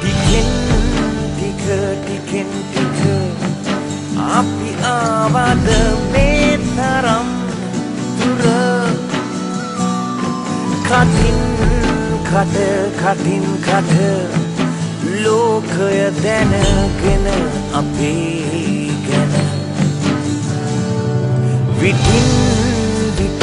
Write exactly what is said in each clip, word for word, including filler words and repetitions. Tiken tiken api awad metaram tura katin kat katin kat lokaya danagen api gana vitin vit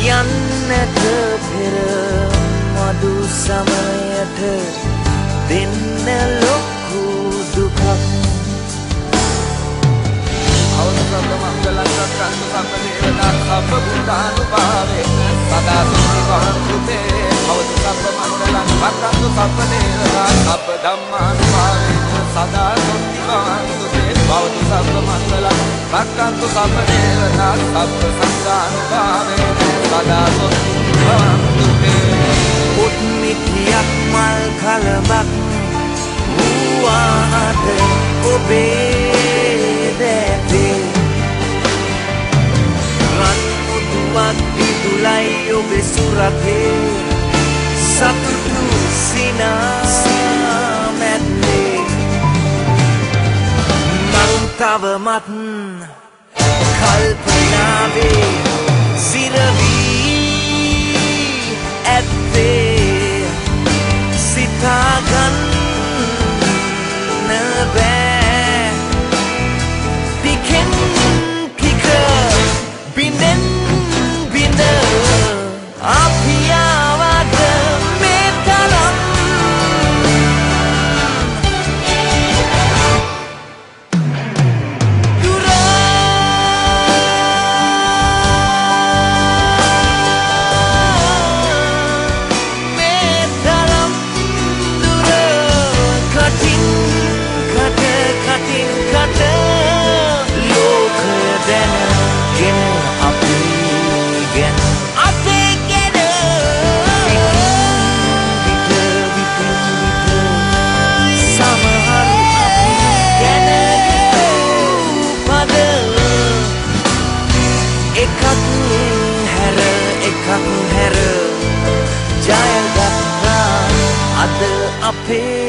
yannet phir madu samayat dinne lokku dukak avana pradama angalakat kandu samane evada sabbudanu bave sada suni vahante avana pradama Vakandu sabbanera sabdhammanu bhave sada sottivantu se bhavatu sabbamangala Vakandu sabbanera sabsanghanu bhave sada sottivantu se Utnitiyak mal khalabak huwaata obe dete Ran muduwak bidulai obe surathe Satutu sina medle Mang tava mat kalpanave siravi atte sitagan nabe diken kika binen bina apiya Hey